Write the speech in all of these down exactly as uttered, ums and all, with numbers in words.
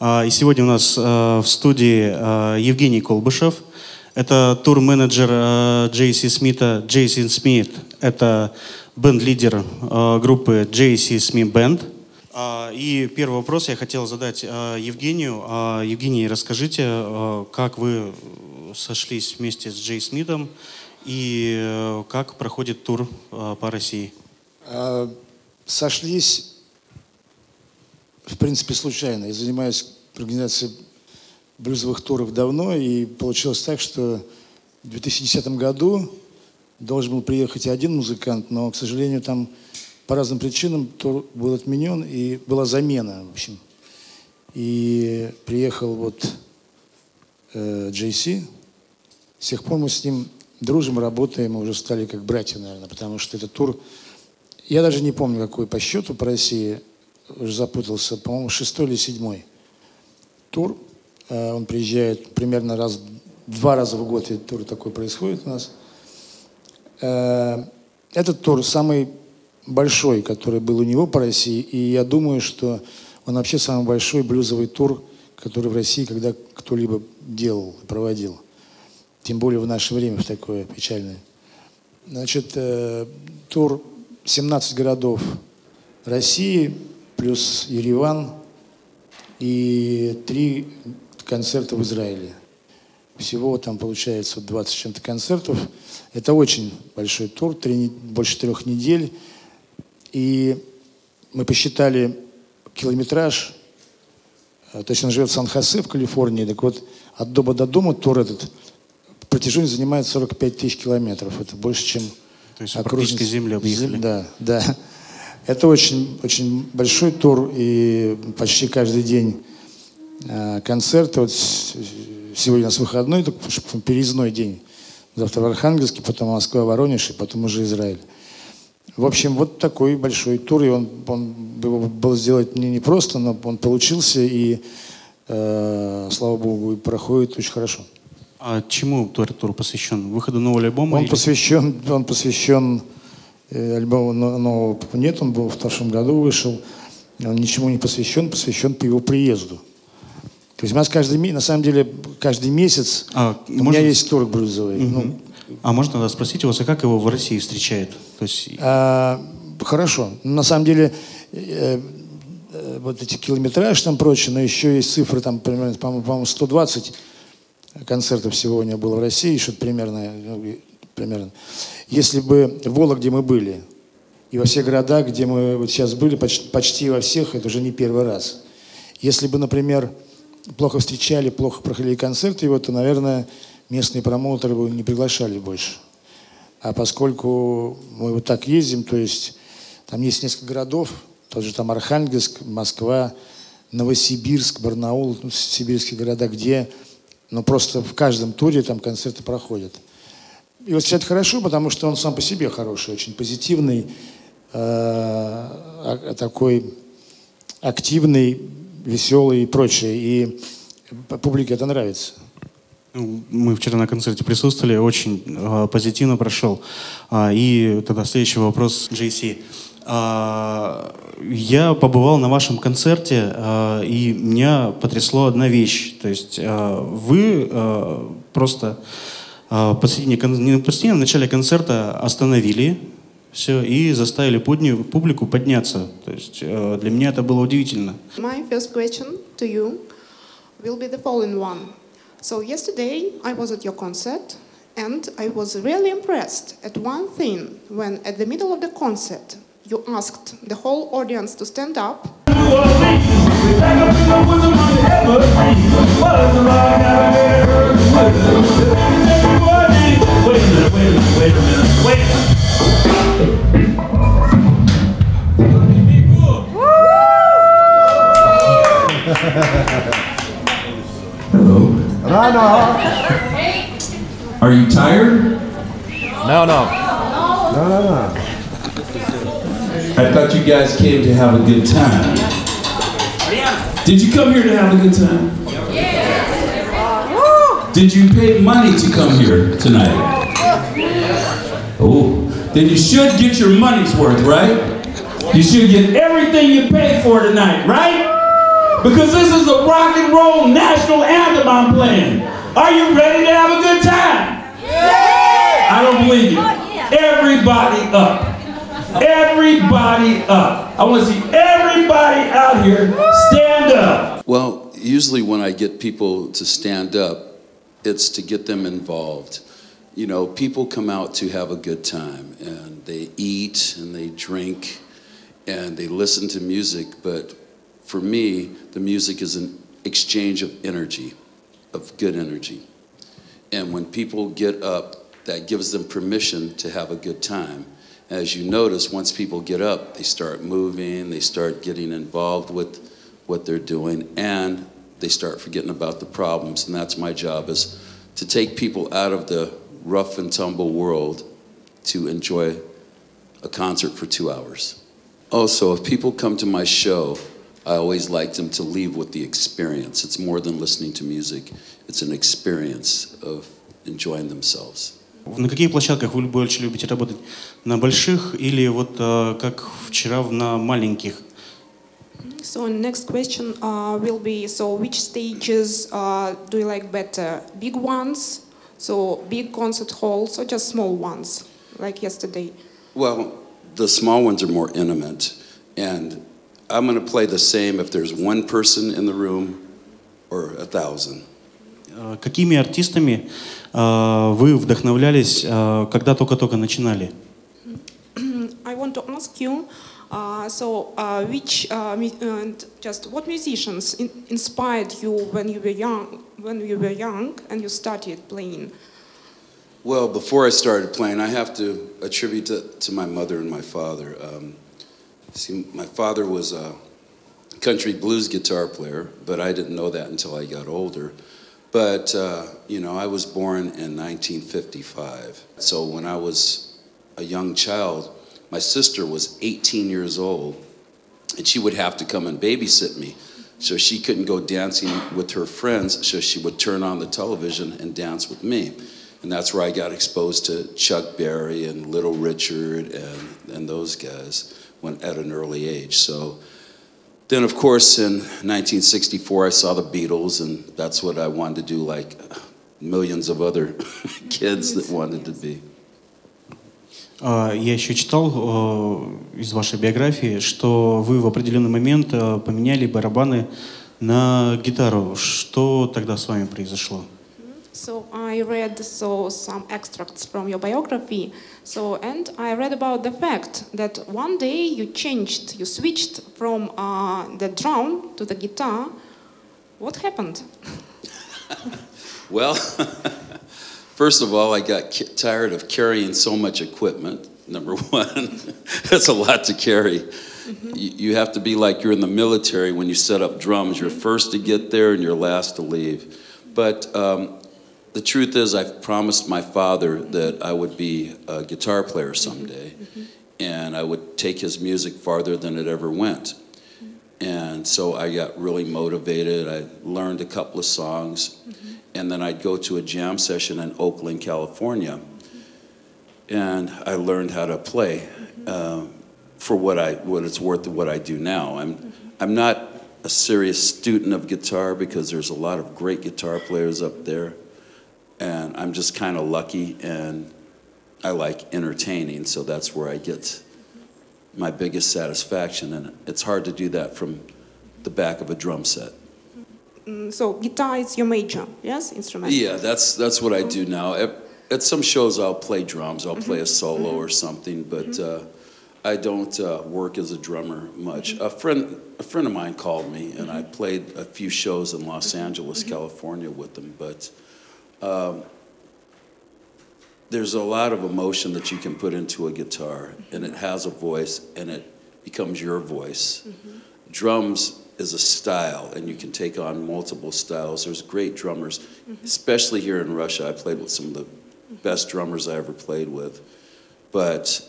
И сегодня у нас в студии Евгений Колбашев. Это тур-менеджер Джей Си Смита. Джей Си Смит – это бенд-лидер группы Джей Си Смит Бэнд. И первый вопрос я хотел задать Евгению. Евгений, расскажите, как вы сошлись вместе с Джей Смитом и как проходит тур по России? Сошлись, в принципе, случайно. Я занимаюсь организацией блюзовых туров давно, и получилось так, что в две тысячи десятом году должен был приехать один музыкант, но, к сожалению, там по разным причинам тур был отменен, и была замена, в общем. И приехал вот э, Джей Си. С тех пор мы с ним дружим, работаем, мы уже стали как братья, наверное, потому что этот тур... Я даже не помню, какой по счету по России, уже запутался, по-моему, шестой или седьмой тур. Он приезжает примерно раз, два раза в год, этот тур такой происходит у нас. Этот тур самый большой, который был у него по России, и я думаю, что он вообще самый большой блюзовый тур, который в России когда кто-либо делал, проводил. Тем более в наше время, в такое печальное. Значит, тур семнадцать городов России, плюс Ереван и три концерта в Израиле. Всего там получается двадцать с чем-то концертов. Это очень большой тур, три, больше трех недель. И мы посчитали километраж. То есть он живет в Сан-Хосе, в Калифорнии. Так вот, от дома до дома тур этот протяженность занимает сорок пять тысяч километров. Это больше, чем... То есть окружность... практически землю объехали. Да, да. Это очень, очень большой тур, и почти каждый день э, концерты. Вот сегодня у нас выходной, так, переездной день. Завтра в Архангельске, потом Москва, Воронеж, и потом уже Израиль. В общем, вот такой большой тур. И он, он был сделать не непросто, но он получился, и, э, слава богу, и проходит очень хорошо. А чему этот тур посвящен? Выходу нового альбома? Он или... посвящен... Он посвящен альбома нового нет, он был в прошлом году вышел, он ничему не посвящен, посвящен по его приезду. То есть у нас каждый месяц, на самом деле, каждый месяц а, у может... меня есть тур брюзовый. Угу. Ну, а можно тогда спросить у вас, а как его в России встречает? То есть... а, хорошо. На самом деле, э, э, вот эти километраж там прочее, но еще есть цифры, там, примерно, по-моему, сто двадцать концертов сегодня было в России, что-то примерно... примерно. Если бы в Вологде мы были, и во все города, где мы вот сейчас были, почти, почти во всех, это уже не первый раз. Если бы, например, плохо встречали, плохо проходили концерты его, то, наверное, местные промоутеры бы не приглашали больше. А поскольку мы вот так ездим, то есть там есть несколько городов, тот же там Архангельск, Москва, Новосибирск, Барнаул, ну, сибирские города, где, ну, просто в каждом туре там концерты проходят. И вот это хорошо, потому что он сам по себе хороший, очень позитивный, э- такой активный, веселый и прочее. И публике это нравится. Мы вчера на концерте присутствовали, очень э- позитивно прошел. А, и тогда следующий вопрос, Джей Си. А, я побывал на вашем концерте, а, и меня потрясла одна вещь. То есть а, вы а, просто... Посредине, посредине, в начале концерта остановили все и заставили публику подняться. То есть для меня это было удивительно. My first question to you will be the following one. So yesterday I was at your concert and I was really impressed at one thing when at the middle of the concert you asked the whole audience to stand up. Wait a minute, wait a minute, wait a minute, wait a minute. Hello. Hello. Hey. Are you tired? No, no. No, no, no. I thought you guys came to have a good time. Did you come here to have a good time? Did you pay money to come here tonight? Oh, then you should get your money's worth, right? You should get everything you paid for tonight, right? Because this is a rock and roll national anthem I'm playing. Are you ready to have a good time? Yeah. I don't believe you. Everybody up. Everybody up. I want to see everybody out here stand up. Well, usually when I get people to stand up, it's to get them involved. You know, people come out to have a good time, and they eat, and they drink, and they listen to music, but for me, the music is an exchange of energy, of good energy. And when people get up, that gives them permission to have a good time. As you notice, once people get up, they start moving, they start getting involved with what they're doing, and they start forgetting about the problems, and that's my job, is to take people out of the rough and tumble world to enjoy a concert for two hours. Also, if people come to my show, I always like them to leave with the experience. It's more than listening to music. It's an experience of enjoying themselves. На каких площадках вы больше любите работать? На больших или вот как вчера на маленьких? So next question uh, will be, so which stages uh, do you like better? Big ones, so big concert halls, or just small ones, like yesterday? Well, the small ones are more intimate, and I'm going to play the same if there's one person in the room or a thousand. Какими артистами вы вдохновлялись, когда только-только начинали? I want to ask you. Uh, so, uh, which, uh, and just what musicians in inspired you when you were young, when you were young, and you started playing? Well, before I started playing, I have to attribute to, to my mother and my father. Um, see, my father was a country blues guitar player, but I didn't know that until I got older. But uh, you know, I was born in nineteen fifty-five, so when I was a young child. My sister was eighteen years old, and she would have to come and babysit me. So she couldn't go dancing with her friends, so she would turn on the television and dance with me. And that's where I got exposed to Chuck Berry and Little Richard and, and those guys when, at an early age. So then, of course, in nineteen sixty-four, I saw the Beatles, and that's what I wanted to do, like millions of other kids that wanted to be. Я еще читал из вашей биографии, что вы в определенный момент поменяли барабаны на гитару. Что тогда с вами произошло? So I read so some extracts from your biography. So and I read about the fact that one day you changed, you switched from uh, the drum to the guitar. What happened? Well. First of all, I got tired of carrying so much equipment, number one. That's a lot to carry. Mm-hmm. you, you have to be like you're in the military when you set up drums. You're first to get there and you're last to leave. But um, the truth is, I've promised my father that I would be a guitar player someday, mm-hmm. and I would take his music farther than it ever went. And so I got really motivated. I learned a couple of songs. Mm-hmm. And then I'd go to a jam session in Oakland, California, and I learned how to play uh, for what I what it's worth of what I do now. I'm I'm not a serious student of guitar because there's a lot of great guitar players up there, and I'm just kind of lucky, and I like entertaining, so that's where I get my biggest satisfaction, and it's hard to do that from the back of a drum set. So guitar is your major, yes, instrument? Yeah, that's that's what I do now. At, at some shows I'll play drums, I'll play a solo or something, but uh, I don't uh, work as a drummer much. A friend a friend of mine called me, and I played a few shows in Los Angeles, California with them, but um, there's a lot of emotion that you can put into a guitar, and it has a voice, and it becomes your voice. Drums is a style, and you can take on multiple styles. There's great drummers, mm-hmm. especially here in Russia. I played with some of the best drummers I ever played with. But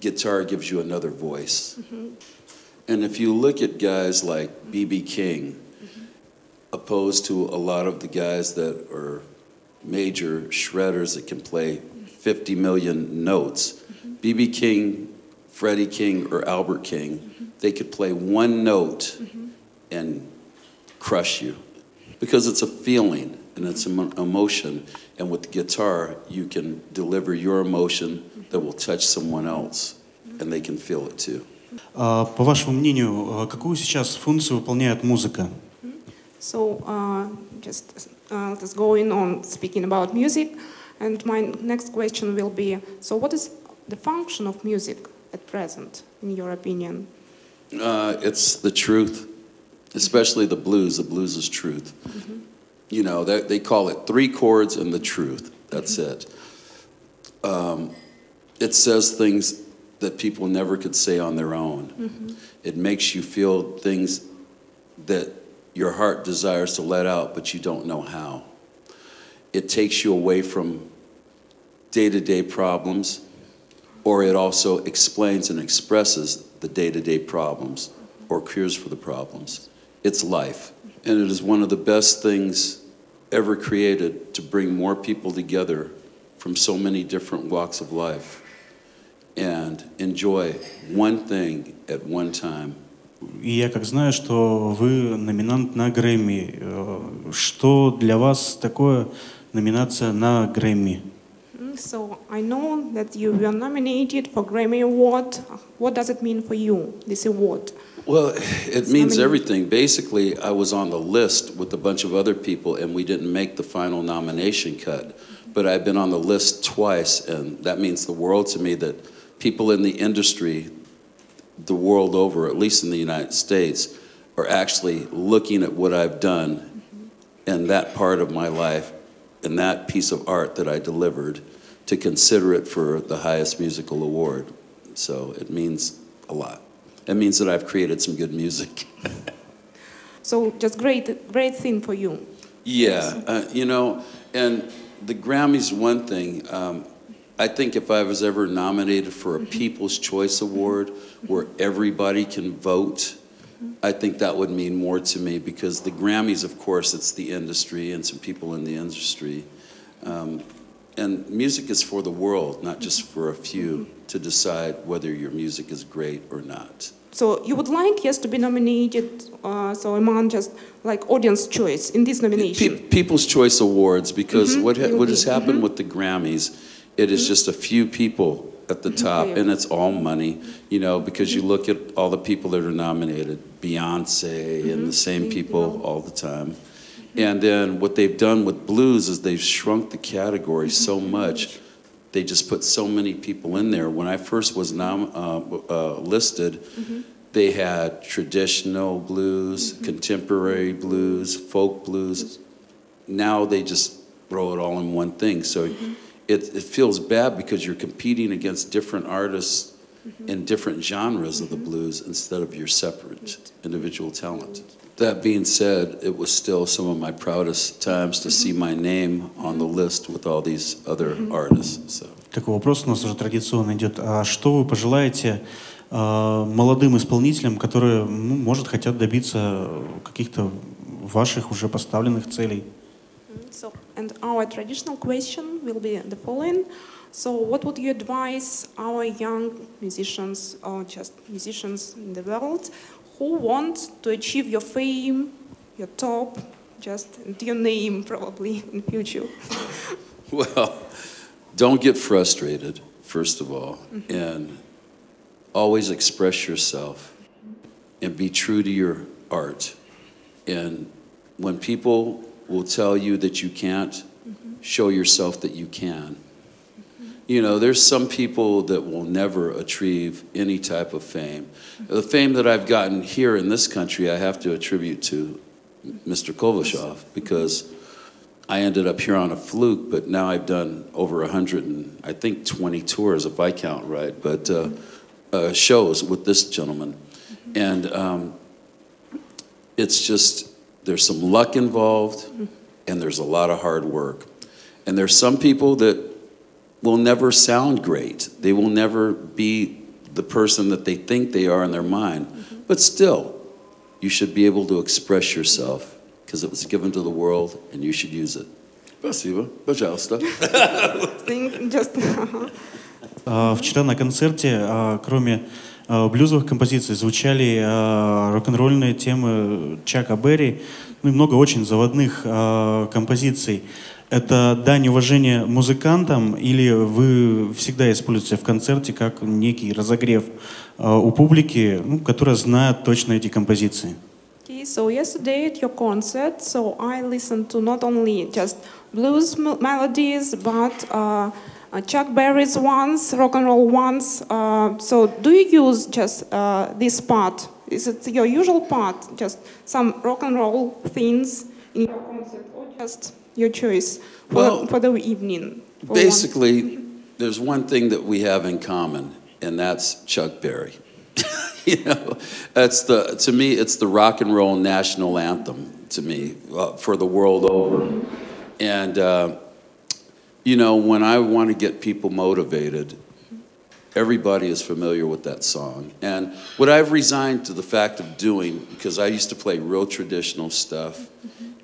guitar gives you another voice. Mm-hmm. And if you look at guys like B B King, mm-hmm. opposed to a lot of the guys that are major shredders that can play fifty million notes, B B mm-hmm. King, Freddie King, or Albert King, they could play one note mm-hmm. and crush you because it's a feeling and it's an emotion. And with the guitar, you can deliver your emotion that will touch someone else and they can feel it too. Uh, по вашему мнению, какую сейчас функцию выполняет музыка? So, uh, just uh, that's going on speaking about music, and my next question will be: so, what is the function of music at present, in your opinion? Uh, it's the truth, especially the blues. The blues is truth. Mm-hmm. You know, they, they call it three chords and the truth. That's mm-hmm. it. Um, it says things that people never could say on their own. Mm-hmm. It makes you feel things that your heart desires to let out, but you don't know how. It takes you away from day-to-day problems, or it also explains and expresses the day-to-day problems or cures for the problems. It's life, and it is one of the best things ever created to bring more people together from so many different walks of life and enjoy one thing at one time. И я как знаю, что вы номинант на Грэмми. Что для вас такое номинация на Грэмми? So I know that you were nominated for Grammy Award. What does it mean for you, this award? Well, it means everything. Basically, I was on the list with a bunch of other people, and we didn't make the final nomination cut. But I've been on the list twice, and that means the world to me that people in the industry, the world over, at least in the United States, are actually looking at what I've done in that part of my life and that piece of art that I delivered to consider it for the highest musical award. So it means a lot. It means that I've created some good music. So just great, great thing for you. Yeah, uh, you know, and the Grammy's one thing. Um, I think if I was ever nominated for a People's Choice Award where everybody can vote, I think that would mean more to me, because the Grammys, of course, it's the industry and some people in the industry. Um, and music is for the world, not just for a few, to decide whether your music is great or not. So you would like, yes, to be nominated, uh, so among just like audience choice in this nomination? Pe- People's Choice Awards, because mm-hmm. what, ha- what has happened mm-hmm. with the Grammys, it is mm-hmm. just a few people at the top, mm-hmm. and it's all money, you know, because mm-hmm. you look at all the people that are nominated, Beyonce mm-hmm. and the same people mm-hmm. all the time. Mm-hmm. And then what they've done with blues is they've shrunk the category mm-hmm. so much. They just put so many people in there. When I first was nom- uh, uh, listed, mm-hmm. they had traditional blues, mm-hmm. contemporary blues, folk blues. Now they just throw it all in one thing. So mm-hmm. it, it feels bad because you're competing against different artists mm-hmm. in different genres mm-hmm. of the blues instead of your separate individual talent. That being said, it was still some of my proudest times to see my name on the list with all these other artists. Такой вопрос у нас уже традиционно идет. А что вы пожелаете молодым исполнителям, которые, может, хотят добиться каких-то ваших уже поставленных целей? So, and our traditional question will be the following. So, what would you advise our young musicians or just musicians in the world who want to achieve your fame, your top, just your name probably in the future? Well, don't get frustrated, first of all, mm-hmm. and always express yourself and be true to your art. And when people will tell you that you can't, mm-hmm. show yourself that you can. You know, there's some people that will never achieve any type of fame. The fame that I've gotten here in this country, I have to attribute to Mister Kolbashev, because I ended up here on a fluke, but now I've done over a hundred and I think twenty tours, if I count right, but uh, uh, shows with this gentleman. And um, it's just, there's some luck involved, and there's a lot of hard work. And there's some people that will never sound great. They will never be the person that they think they are in their mind. Mm-hmm. But still, you should be able to express yourself, because it was given to the world and you should use it. Спасибо, пожалуйста. Вчера на концерте, кроме в блюзовых композициях звучали рок-н-ролльные темы Чака Берри, ну и много очень заводных композиций. Это дань уважения музыкантам, или вы всегда используете в концерте как некий разогрев у публики, ну, которая знает точно эти композиции? So yesterday at your concert, so I listened to not only just blues melodies, but uh, Chuck Berry's ones, rock and roll ones. Uh, so do you use just uh, this part? Is it your usual part, just some rock and roll things in your concert, or just your choice for, well, for the evening? For basically, one? There's one thing that we have in common, and that's Chuck Berry. You know, that's the, to me, it's the rock and roll national anthem to me, uh, for the world over. And, uh, you know, when I want to get people motivated, everybody is familiar with that song. And what I've resigned to the fact of doing, because I used to play real traditional stuff,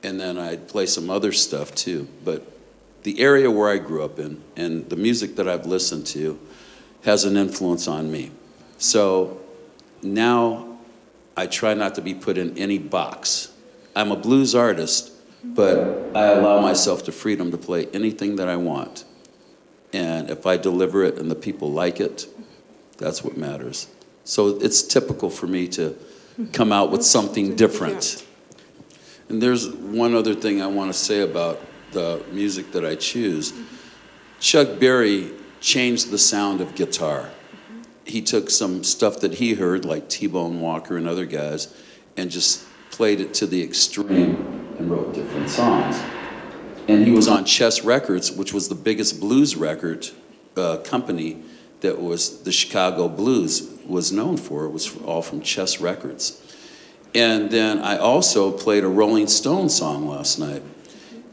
and then I'd play some other stuff too. But the area where I grew up in and the music that I've listened to has an influence on me. So now I try not to be put in any box. I'm a blues artist, but I allow myself the freedom to play anything that I want. And if I deliver it and the people like it, that's what matters. So it's typical for me to come out with something different. And there's one other thing I want to say about the music that I choose. Chuck Berry changed the sound of guitar. He took some stuff that he heard, like T-Boun Walker and other guys, and just played it to the extreme and wrote different songs. And he was on Chess Records, which was the biggest blues record uh, company that was the Chicago blues was known for. It was all from Chess Records. And then I also played a Rolling Stones song last night.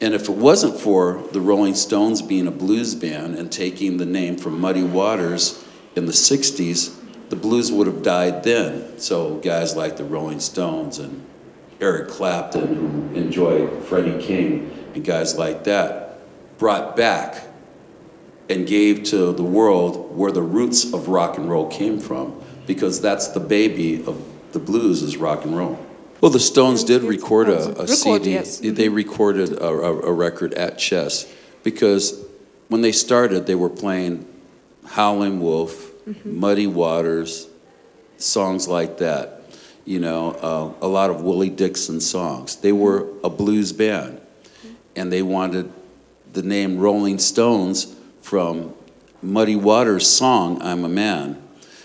And if it wasn't for the Rolling Stones being a blues band and taking the name from Muddy Waters in the sixties, the blues would have died then. So guys like the Rolling Stones and Eric Clapton, who enjoyed Freddie King, and guys like that, brought back and gave to the world where the roots of rock and roll came from, because that's the baby of the blues, is rock and roll. Well, the Stones did record a, a record, C D. Yes. They recorded a, a record at Chess, because when they started, they were playing Howlin' Wolf, mm-hmm. Muddy Waters, songs like that, you know, uh, a lot of Willie Dixon songs. They were a blues band, and they wanted the name Rolling Stones from Muddy Waters' song, I'm a Man.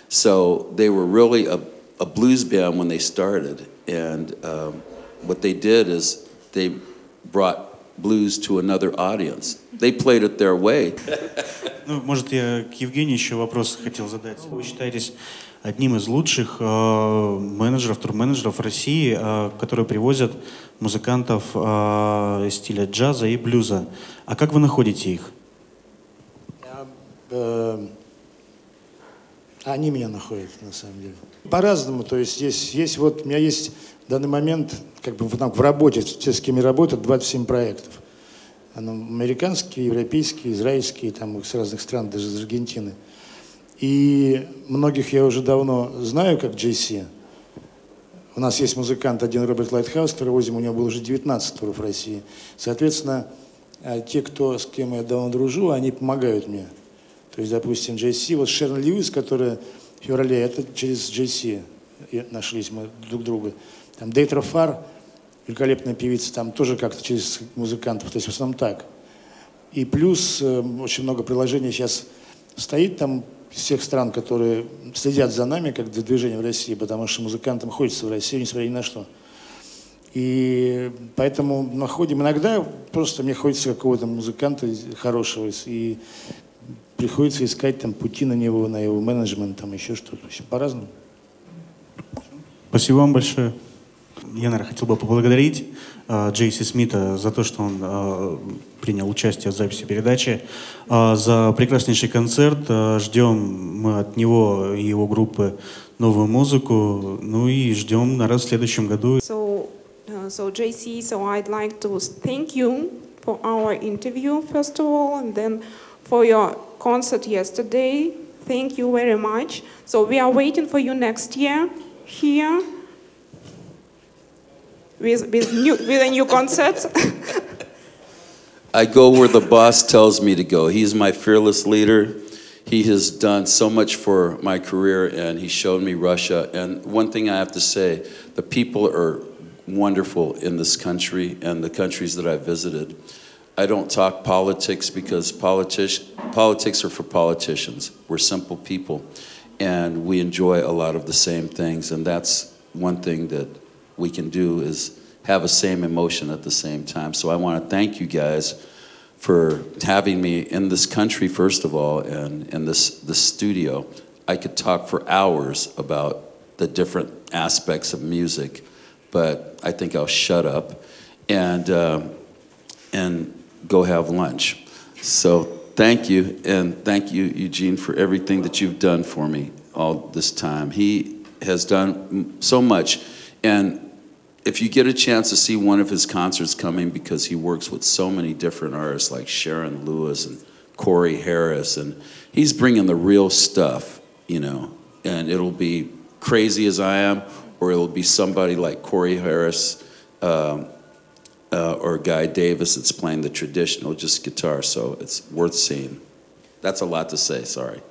So they were really a, a blues band when they started, and um, what they did is they brought blues to another audience. They played it their way. Ну, может, я к Евгению еще вопрос хотел задать. Вы считаетесь одним из лучших э, менеджеров, тур-менеджеров России, э, которые привозят музыкантов э, из стиля джаза и блюза. А как вы находите их? Я, э, они меня находят, на самом деле. По-разному. То есть, есть, есть вот, у меня есть в данный момент, как бы там, в работе, те, с кем я работаю, двадцать семь проектов. Американские, европейские, израильские, там их с разных стран, даже из Аргентины. И многих я уже давно знаю, как Джей Си. У нас есть музыкант один, Роберт Лайтхаус, который возим, у него было уже девятнадцать туров в России. Соответственно, те, кто, с кем я давно дружу, они помогают мне. То есть, допустим, Джей Си, вот Шерн Люис, которая в феврале, это через Джей Си нашлись мы друг друга. Там Дейтро Фар, великолепная певица, там тоже как-то через музыкантов, то есть в основном так. И плюс э, очень много приложений сейчас стоит там из всех стран, которые следят за нами, как за движением в России, потому что музыкантам хочется в Россию, несмотря ни на что. И поэтому находим. Иногда просто мне хочется какого-то музыканта хорошего, и приходится искать там пути на него, на его менеджмент, там еще что-то. Вообще по-разному. Спасибо вам большое. Я, наверное, хотел бы поблагодарить э, Джей Си Смита за то, что он э, принял участие в записи передачи, э, за прекраснейший концерт. Э, ждем мы от него и его группы новую музыку, ну и ждем на раз в следующем году. So, uh, so Джей Си, so I'd like to thank you for our interview first of all, and then for your concert yesterday, Thank you very much. So we are waiting for you next year here with, with, new, with a new concert. I go where the boss tells me to go. He's my fearless leader. He has done so much for my career, and he showed me Russia. And one thing I have to say, the people are wonderful in this country and the countries that I've visited. I don't talk politics because politics, politics are for politicians. We're simple people, and we enjoy a lot of the same things. And that's one thing that we can do is have the same emotion at the same time. So I want to thank you guys for having me in this country, first of all, and in this, this studio. I could talk for hours about the different aspects of music, but I think I'll shut up and, uh, and go have lunch. So thank you, and thank you, Eugene, for everything that you've done for me all this time. He has done so much, and if you get a chance to see one of his concerts coming, because he works with so many different artists like Shерn Luis and Kori Harris, and he's bringing the real stuff, you know, and it'll be crazy as I am, or it'll be somebody like Kori Harris um, uh, or Guy Davis that's playing the traditional just guitar, so it's worth seeing. That's a lot to say, sorry.